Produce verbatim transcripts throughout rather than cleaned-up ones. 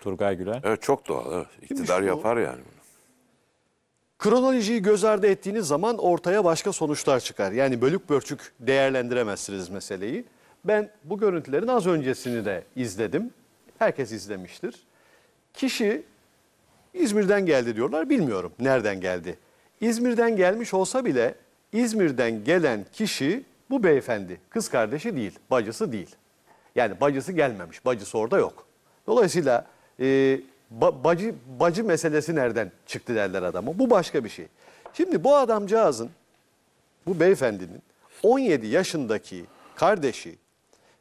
Turgay Güler. Evet, çok doğal. Evet. İktidar yapar yani bunu. Kronolojiyi göz ardı ettiğiniz zaman ortaya başka sonuçlar çıkar. Yani bölük pörçük değerlendiremezsiniz meseleyi. Ben bu görüntülerin az öncesini de izledim. Herkes izlemiştir. Kişi İzmir'den geldi diyorlar. Bilmiyorum nereden geldi. İzmir'den gelmiş olsa bile İzmir'den gelen kişi bu beyefendi. Kız kardeşi değil, bacısı değil. Yani bacısı gelmemiş, bacısı orada yok. Dolayısıyla e, ba, bacı, bacı meselesi nereden çıktı derler adama. Bu başka bir şey. Şimdi bu adamcağızın, bu beyefendinin on yedi yaşındaki kardeşi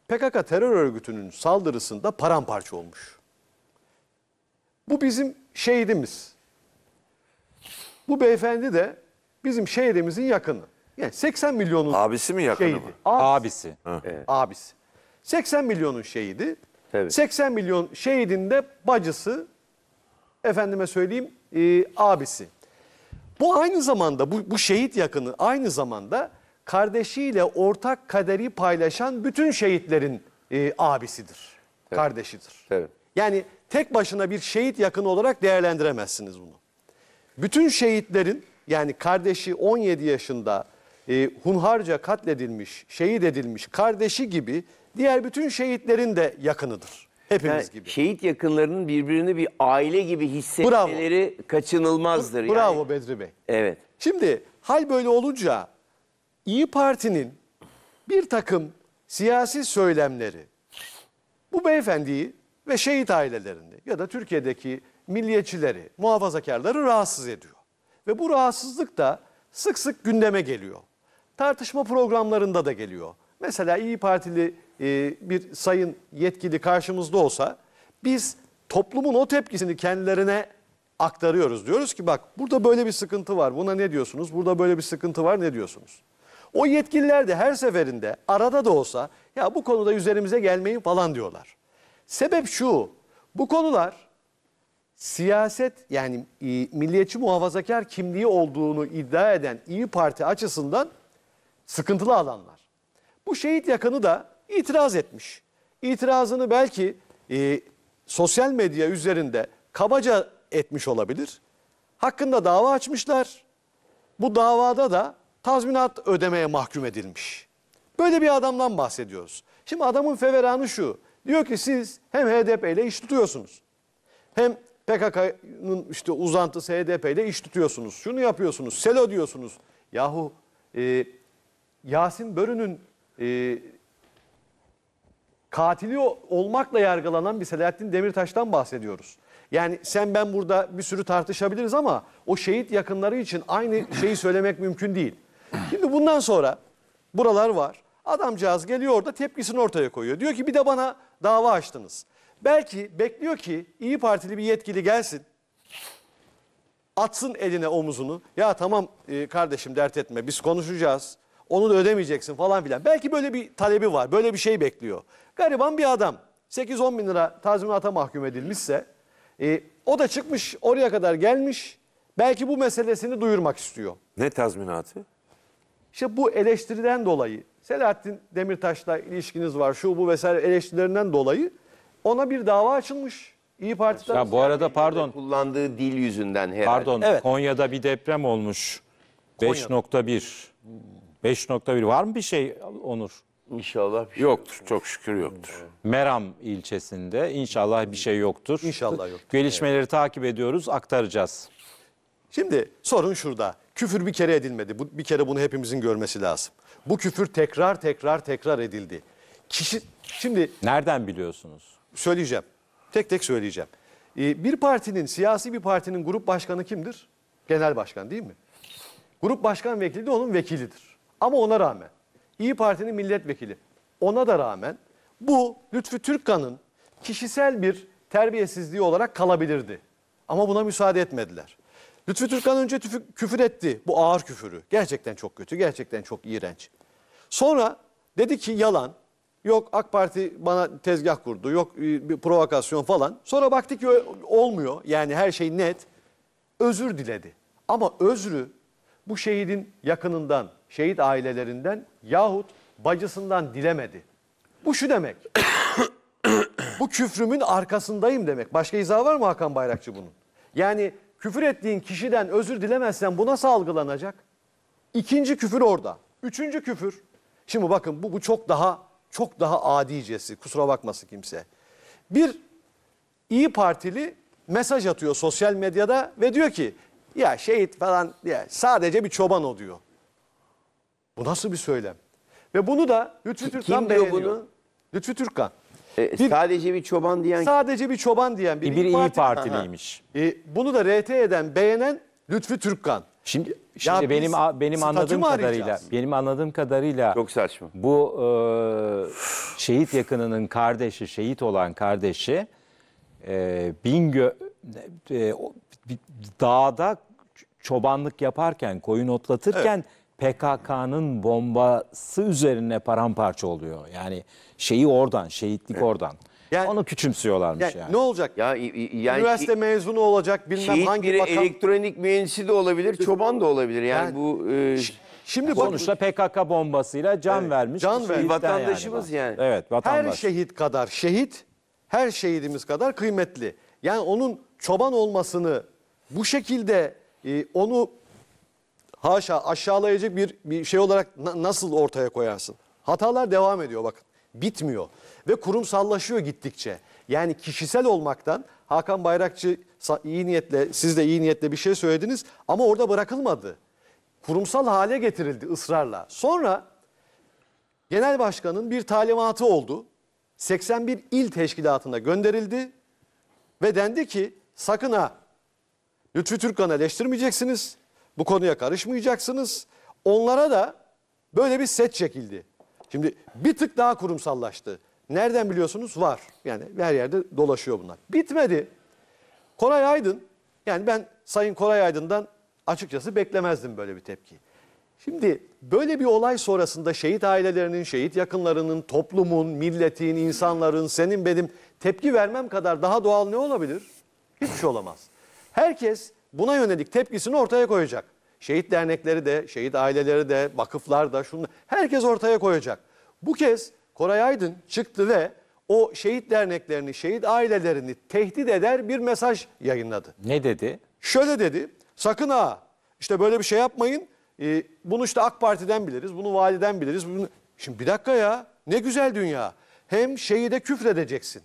P K K terör örgütünün saldırısında paramparça olmuş. Bu bizim şehidimiz. Bu beyefendi de bizim şehidimizin yakını. Yani seksen milyonun abisi mi yakını şehidi. Mı? Abisi. Abisi. Evet. Abisi. seksen milyonun şehidi. Tabii. seksen milyon şehidin de bacısı, efendime söyleyeyim, e, abisi. Bu aynı zamanda, bu, bu şehit yakını aynı zamanda kardeşiyle ortak kaderi paylaşan bütün şehitlerin e, abisidir, evet. Kardeşidir. Evet. Yani tek başına bir şehit yakını olarak değerlendiremezsiniz bunu. Bütün şehitlerin, yani kardeşi on yedi yaşında e, hunharca katledilmiş, şehit edilmiş kardeşi gibi... Diğer bütün şehitlerin de yakınıdır. Hepimiz yani gibi. Şehit yakınlarının birbirini bir aile gibi hissetmeleri bravo. Kaçınılmazdır. Bravo yani. Bedri Bey. Evet. Şimdi hal böyle olunca İyi Parti'nin bir takım siyasi söylemleri bu beyefendiyi ve şehit ailelerini ya da Türkiye'deki milliyetçileri, muhafazakarları rahatsız ediyor. Ve bu rahatsızlık da sık sık gündeme geliyor. Tartışma programlarında da geliyor. Mesela İyi Partili e, bir sayın yetkili karşımızda olsa biz toplumun o tepkisini kendilerine aktarıyoruz. Diyoruz ki bak burada böyle bir sıkıntı var, buna ne diyorsunuz? Burada böyle bir sıkıntı var, ne diyorsunuz? O yetkililer de her seferinde arada da olsa ya bu konuda üzerimize gelmeyin falan diyorlar. Sebep şu, bu konular siyaset yani e, milliyetçi muhafazakar kimliği olduğunu iddia eden İyi Parti açısından sıkıntılı alanlar. Bu şehit yakını da itiraz etmiş. İtirazını belki e, sosyal medya üzerinde kabaca etmiş olabilir. Hakkında dava açmışlar. Bu davada da tazminat ödemeye mahkum edilmiş. Böyle bir adamdan bahsediyoruz. Şimdi adamın feveranı şu. Diyor ki siz hem H D P ile iş tutuyorsunuz. Hem P K K'nın işte uzantısı H D P ile iş tutuyorsunuz. Şunu yapıyorsunuz. Selo diyorsunuz. Yahu e, Yasin Börü'nün Ee, katili olmakla yargılanan bir Selahattin Demirtaş'tan bahsediyoruz. Yani sen ben burada bir sürü tartışabiliriz ama o şehit yakınları için aynı şeyi söylemek mümkün değil. Şimdi bundan sonra buralar var. Adamcağız geliyor orada tepkisini ortaya koyuyor. Diyor ki bir de bana dava açtınız. Belki bekliyor ki İyi Partili bir yetkili gelsin. Atsın eline omuzunu. Ya tamam e, kardeşim dert etme biz konuşacağız. Onu da ödemeyeceksin falan filan. Belki böyle bir talebi var. Böyle bir şey bekliyor. Gariban bir adam. sekiz on bin lira tazminata mahkum edilmişse e, o da çıkmış oraya kadar gelmiş. Belki bu meselesini duyurmak istiyor. Ne tazminatı? İşte bu eleştiriden dolayı Selahattin Demirtaş'la ilişkiniz var şu bu vesaire eleştirilerinden dolayı ona bir dava açılmış. İyi Parti'den. Ya bu arada pardon. Kullandığı dil yüzünden herhalde. Pardon evet. Konya'da bir deprem olmuş. beş nokta bir. beş nokta bir var mı bir şey Onur? İnşallah bir şey yoktur. Yoktur. Çok şükür yoktur. Meram ilçesinde inşallah bir şey yoktur. İnşallah yoktur. Gelişmeleri evet. Takip ediyoruz, aktaracağız. Şimdi sorun şurada. Küfür bir kere edilmedi. Bu, bir kere bunu hepimizin görmesi lazım. Bu küfür tekrar tekrar tekrar edildi. Kişi şimdi nereden biliyorsunuz? Söyleyeceğim. Tek tek söyleyeceğim. Ee, bir partinin, siyasi bir partinin grup başkanı kimdir? Genel başkan değil mi? Grup başkan vekili de onun vekilidir. Ama ona rağmen İyi Parti'nin milletvekili ona da rağmen bu Lütfü Türkkan'ın kişisel bir terbiyesizliği olarak kalabilirdi. Ama buna müsaade etmediler. Lütfü Türkkan önce tüfü, küfür etti bu ağır küfürü. Gerçekten çok kötü, gerçekten çok iğrenç. Sonra dedi ki yalan, yok AK Parti bana tezgah kurdu, yok bir provokasyon falan. Sonra baktı ki olmuyor yani her şey net. Özür diledi ama özrü bu şehidin yakınından, şehit ailelerinden yahut bacısından dilemedi. Bu şu demek. Bu küfrümün arkasındayım demek. Başka izah var mı Hakan Bayrakçı bunun? Yani küfür ettiğin kişiden özür dilemezsen bu nasıl algılanacak? İkinci küfür orada. Üçüncü küfür. Şimdi bakın bu, bu çok daha çok daha adicesi. Kusura bakmasın kimse. Bir İyi Partili mesaj atıyor sosyal medyada ve diyor ki ya şehit falan ya sadece bir çoban o diyor. Bu nasıl bir söylem? Ve bunu da Lütfü Türkkan beğeniyor. Kim diyor bunu? Lütfü Türkkan. E, bir, sadece bir çoban diyen sadece bir çoban diyen bir, bir İYİ Parti, Partiliymiş. E, bunu da R T E'den beğenen Lütfü Türkkan. Şimdi şimdi ya benim benim anladığım kadarıyla arayacağız. benim anladığım kadarıyla çok saçma. Bu e, şehit yakınının kardeşi, şehit olan kardeşi e, Bingöl e, dağda çobanlık yaparken, koyun otlatırken evet. P K K'nın bombası üzerine paramparça oluyor. Yani şeyi oradan, şehitlik evet. oradan. Yani, onu küçümsüyorlarmış yani. yani. Ne olacak? Ya, yani, üniversite mezunu olacak bilmem şehit hangi biri bakan... elektronik mühendisi de olabilir, çoban da olabilir. Yani, yani bu... E, şimdi sonuçta bak, P K K bombasıyla can evet, vermiş. Can vermiş. Vatandaşımız yani. yani. Evet, vatandaş. Her şehit kadar şehit, her şehidimiz kadar kıymetli. Yani onun çoban olmasını bu şekilde e, onu haşa aşağılayıcı bir, bir şey olarak na, nasıl ortaya koyarsın? Hatalar devam ediyor bakın. Bitmiyor ve kurumsallaşıyor gittikçe. Yani kişisel olmaktan Hakan Bayrakçı iyi niyetle, siz de iyi niyetle bir şey söylediniz ama orada bırakılmadı. Kurumsal hale getirildi ısrarla. Sonra genel başkanın bir talimatı oldu. seksen bir il teşkilatına gönderildi ve dendi ki sakın ha Lütfü Türkkan'ı eleştirmeyeceksiniz. Bu konuya karışmayacaksınız. Onlara da böyle bir set çekildi. Şimdi bir tık daha kurumsallaştı. Nereden biliyorsunuz? Var. Yani her yerde dolaşıyor bunlar. Bitmedi. Koray Aydın, yani ben Sayın Koray Aydın'dan açıkçası beklemezdim böyle bir tepki. Şimdi böyle bir olay sonrasında şehit ailelerinin, şehit yakınlarının, toplumun, milletin, insanların, senin benim tepki vermem kadar daha doğal ne olabilir? Hiçbir şey olamaz. Herkes buna yönelik tepkisini ortaya koyacak. Şehit dernekleri de, şehit aileleri de, vakıflar da, şunu, herkes ortaya koyacak. Bu kez Koray Aydın çıktı ve o şehit derneklerini, şehit ailelerini tehdit eder bir mesaj yayınladı. Ne dedi? Şöyle dedi, sakın ha, işte böyle bir şey yapmayın, ee, bunu işte AK Parti'den biliriz, bunu validen biliriz. Bunu... Şimdi bir dakika ya, ne güzel dünya. Hem şehide küfredeceksin,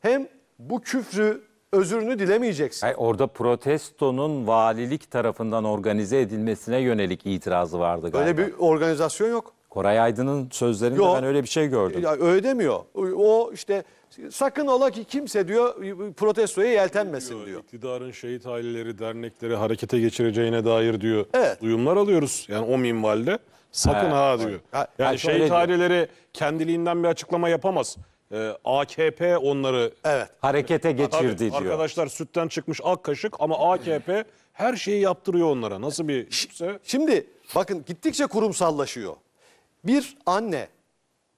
hem bu küfrü, özürünü dilemeyeceksin. Hayır, orada protestonun valilik tarafından organize edilmesine yönelik itirazı vardı galiba. Öyle bir organizasyon yok. Koray Aydın'ın sözlerinde yok. Ben öyle bir şey gördüm. Ya, öyle demiyor. O işte sakın ola ki kimse diyor protestoya yeltenmesin diyor. diyor. İktidarın şehit aileleri, dernekleri harekete geçireceğine dair diyor. Evet. Duyumlar alıyoruz. Yani o minvalde sakın ha, ha diyor. Ha, yani ha, şehit aileleri diyor. Kendiliğinden bir açıklama yapamaz. A K P onları evet. harekete geçirdi tabii, diyor. Arkadaşlar sütten çıkmış ak kaşık ama A K P her şeyi yaptırıyor onlara. Nasıl bir şeyse. Şimdi bakın gittikçe kurumsallaşıyor. Bir anne,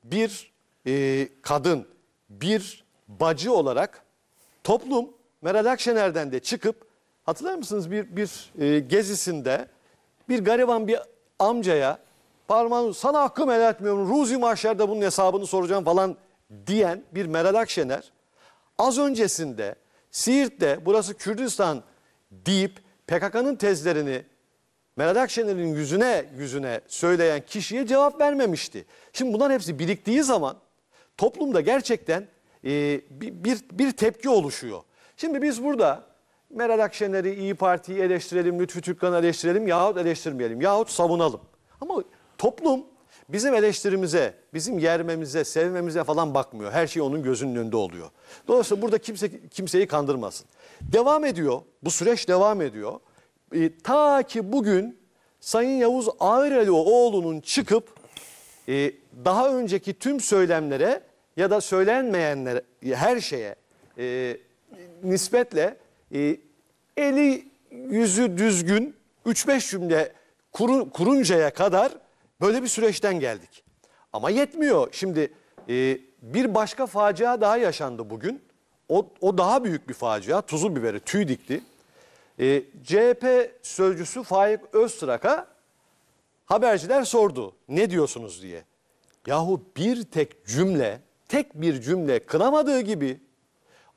bir e, kadın, bir bacı olarak toplum Meral Akşener'den de çıkıp hatırlar mısınız bir, bir e, gezisinde bir gariban bir amcaya parmağını sana hakkım helal etmiyorum. Ruzi mahşerde bunun hesabını soracağım falan diyen bir Meral Akşener az öncesinde Siirt'te burası Kürdistan deyip P K K'nın tezlerini Meral Akşener'in yüzüne yüzüne söyleyen kişiye cevap vermemişti. Şimdi bunların hepsi biriktiği zaman toplumda gerçekten e, bir, bir tepki oluşuyor. Şimdi biz burada Meral Akşener'i, İyi Parti'yi eleştirelim, Lütfü Türkkan'ı eleştirelim yahut eleştirmeyelim yahut savunalım. Ama toplum bizim eleştirimize, bizim yermemize, sevmemize falan bakmıyor. Her şey onun gözünün önünde oluyor. Dolayısıyla burada kimse kimseyi kandırmasın. Devam ediyor, bu süreç devam ediyor. E, ta ki bugün Sayın Yavuz Ağirelioğlu'nun çıkıp e, daha önceki tüm söylemlere ya da söylenmeyenlere, her şeye e, nispetle e, eli yüzü düzgün üç beş cümle kurun, kuruncaya kadar böyle bir süreçten geldik. Ama yetmiyor. Şimdi e, bir başka facia daha yaşandı bugün. O, o daha büyük bir facia. Tuzu biberi tüy dikti. E, C H P sözcüsü Faik Öztrak'a haberciler sordu. Ne diyorsunuz diye. Yahu bir tek cümle, tek bir cümle kınamadığı gibi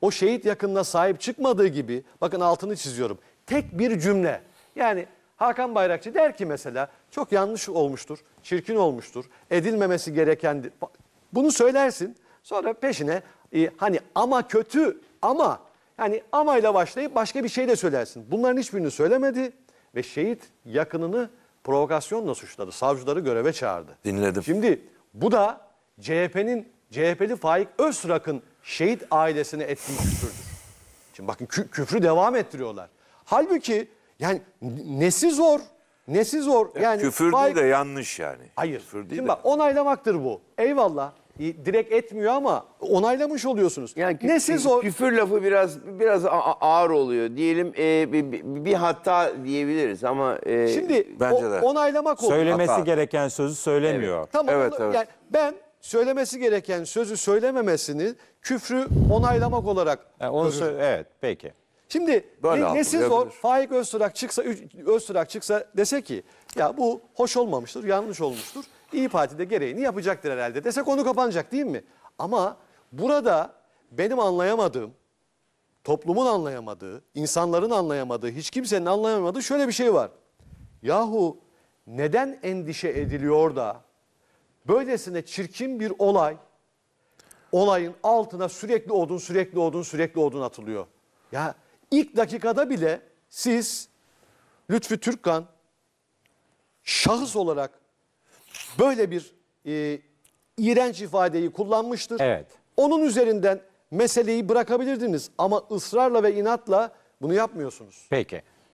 o şehit yakınına sahip çıkmadığı gibi, bakın altını çiziyorum, tek bir cümle. Yani Hakan Bayrakçı der ki mesela, çok yanlış olmuştur, çirkin olmuştur, edilmemesi gereken, bunu söylersin. Sonra peşine e, hani ama kötü ama, yani amayla başlayıp başka bir şey de söylersin. Bunların hiçbirini söylemedi ve şehit yakınını provokasyonla suçladı. Savcıları göreve çağırdı. Dinledim. Şimdi bu da C H P'nin, C H P'li Faik Öztrak'ın şehit ailesine ettiği küfürdür. Şimdi bakın kü küfrü devam ettiriyorlar. Halbuki yani nesi zor, nesi zor. Yani ya, küfür Faik... de yanlış yani. Hayır. Küfür değil. Şimdi bak, onaylamaktır bu. Eyvallah. Direkt etmiyor ama onaylamış oluyorsunuz. Yani ne siz o küfür lafı biraz biraz ağır oluyor diyelim, e, bir, bir hata diyebiliriz ama e, şimdi bence o, de. Onaylamak oluyor. Söylemesi hata. Gereken sözü söylemiyor. Evet. Tamam. Evet, onu, evet. Yani ben söylemesi gereken sözü söylememesini küfrü onaylamak olarak. Yani onu evet peki. Şimdi ne, nesi zor? Faik Öztrak çıksa Öztrak çıksa dese ki ya bu hoş olmamıştır, yanlış olmuştur. İyi Parti'de gereğini yapacaktır herhalde dese konu kapanacak değil mi? Ama burada benim anlayamadığım, toplumun anlayamadığı, insanların anlayamadığı, hiç kimsenin anlayamadığı şöyle bir şey var. Yahu neden endişe ediliyor da böylesine çirkin bir olay, olayın altına sürekli odun, sürekli odun, sürekli odun atılıyor. Ya ilk dakikada bile siz Lütfü Türkkan şahıs olarak böyle bir e, iğrenç ifadeyi kullanmıştır. Evet. Onun üzerinden meseleyi bırakabilirdiniz ama ısrarla ve inatla bunu yapmıyorsunuz. Peki.